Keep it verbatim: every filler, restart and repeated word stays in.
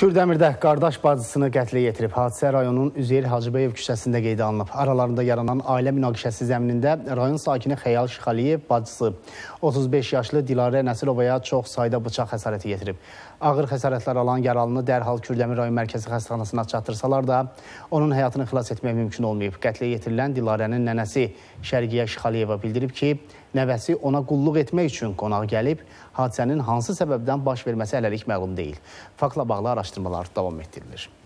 Kürdemir'de kardeş bacısını qətlə yetirib. Hadisə rayonun Üzeyir Hacıbeyev küçəsində qeydə alınıb. Aralarında yaranan ailə münaqişəsi zəminində rayon sakini Xeyal Şıxaliyev bacısı otuz beş yaşlı Dilara Nəsilovaya çox sayda bıçaq xəsarəti yetirib. Ağır xəsarətlər alan yaralını dərhal Kürdemir rayon mərkəzi xəstəxanasına çatdırsalar da onun həyatını xilas etmək mümkün olmayıb. Qətlə yetirilən Dilarənin nənəsi Şərgiyyə Şıxaliyeva bildirib ki, nəvəsi ona qulluq etmək üçün qonağa gəlib. Hadisənin hansı səbəbdən baş verməsi hələlik məlum deyil. Faktla bağlı araşdırmalar davam etdirilir.